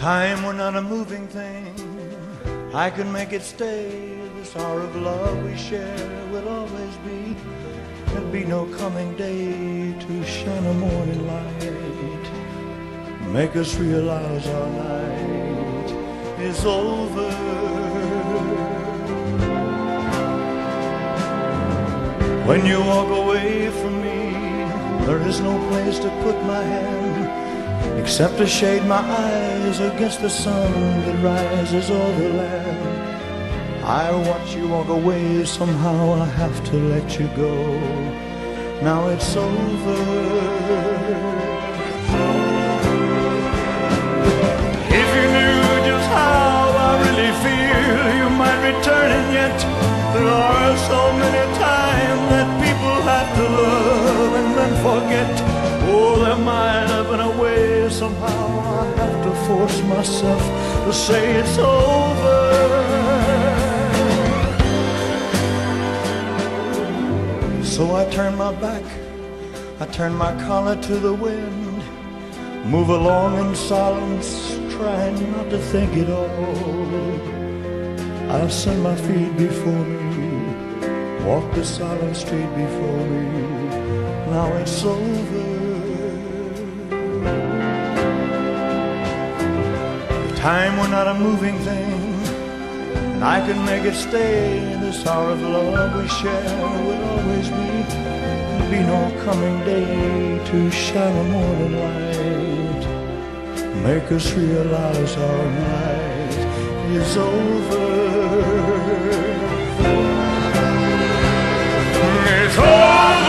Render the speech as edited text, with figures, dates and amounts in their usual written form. Time were not a moving thing, I could make it stay. The sorrow of love we share will always be. There'll be no coming day to shine a morning light, make us realize our night is over. When you walk away from me, there is no place to put my hand except to shade my eyes against the sun that rises over land. I watch you walk away, somehow I have to let you go. Now it's over. If you knew just how I really feel, you might return, and yet there are so many times that people have to love and then forget. Oh, their mind up and away. Somehow I have to force myself to say it's over. So I turn my back, I turn my collar to the wind, move along in silence, trying not to think at all. I set my feet before me, walk the silent street before me. Now it's over. Time were not a moving thing, and I could make it stay. The sorrow of love we share will always be. There'll be no coming day to shine a morning light, make us realize our night is over. It's over.